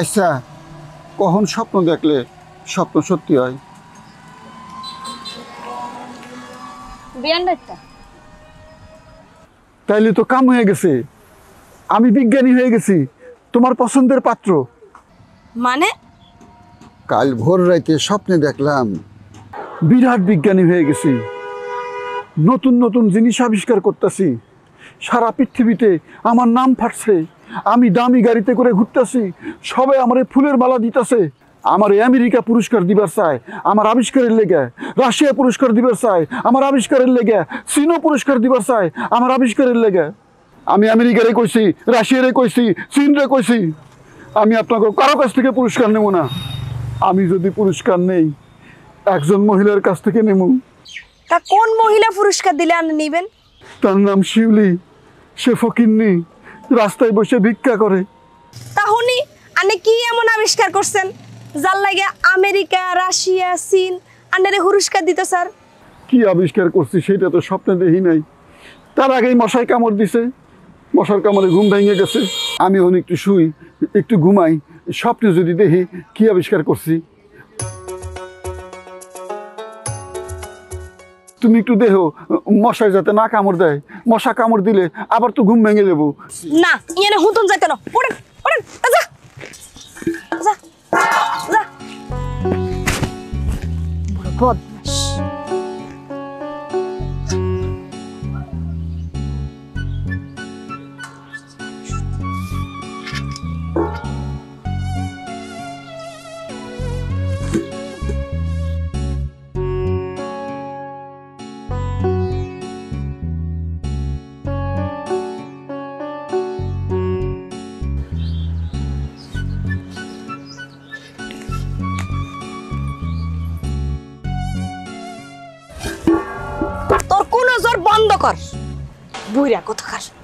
আচ্ছা, কখন স্বপ্ন দেখলে স্বপ্ন সত্যি হয়? তাইলে তো কাম হয়ে গেছে, আমি বিজ্ঞানী হয়ে গেছি, তোমার পছন্দের পাত্র। মানে কাল ভোর রাতে স্বপ্নে দেখলাম বিরাট বিজ্ঞানী হয়ে গেছি, নতুন নতুন জিনিস আবিষ্কার করতেছি, সারা পৃথিবীতে আমার নাম ফাটছে, আমি দামি গাড়িতে করে ঘুরতেছি, সবাই আমারে ফুলের মালা দিতেছে, আমার আমেরিকা পুরস্কার দিবার চায় আমার আবিষ্কারের লেগে, রাশিয়া পুরস্কার দিবার চায় আমার আবিষ্কারের লেগে, চীনও পুরস্কার দিবার চায় আমার আবিষ্কারের লেগে। আমি আমেরিকারে কইছি, রাশিয়ারে কইছি, চীনরে কইছি, আমি আপনাকে কারো কাছ থেকে পুরস্কার নেব না, আমি যদি পুরস্কার নেই একজন মহিলার কাছ থেকে নেব। তা কোন মহিলা পুরস্কার দিলে আপনি নেবেন? তার নাম শিউলি, সে ফকিন্নি, রাস্তায় বসে ভিক্ষা করে। তাহলে আপনি কি এমন আবিষ্কার করছেন যার লাগে আমেরিকা, রাশিয়া, চীন আন্ডারে পুরস্কার দিত? স্যার কি আবিষ্কার করছি সেটা তো স্বপ্নে দেখি নাই, তার আগেই মশায় কামড় দিছে, মশার কামড়ে ঘুম ভেঙে গেছে, আমি এখন একটু শুই, একটু ঘুমাই, স্বপ্নে যদি দেখি কি আবিষ্কার করছি। তুমি একটু দেখো মশায় যাতে না কামড় দেয়, মশা কামড় দিলে আবার তো ঘুম ভেঙে যাবো। না এনে হুতুম যাই কেন, ওড়েন ওড়েন, যা যা যা, বদমাশ। তোর কোন জোর বন্ধ কর, বুইরা কোথাকার।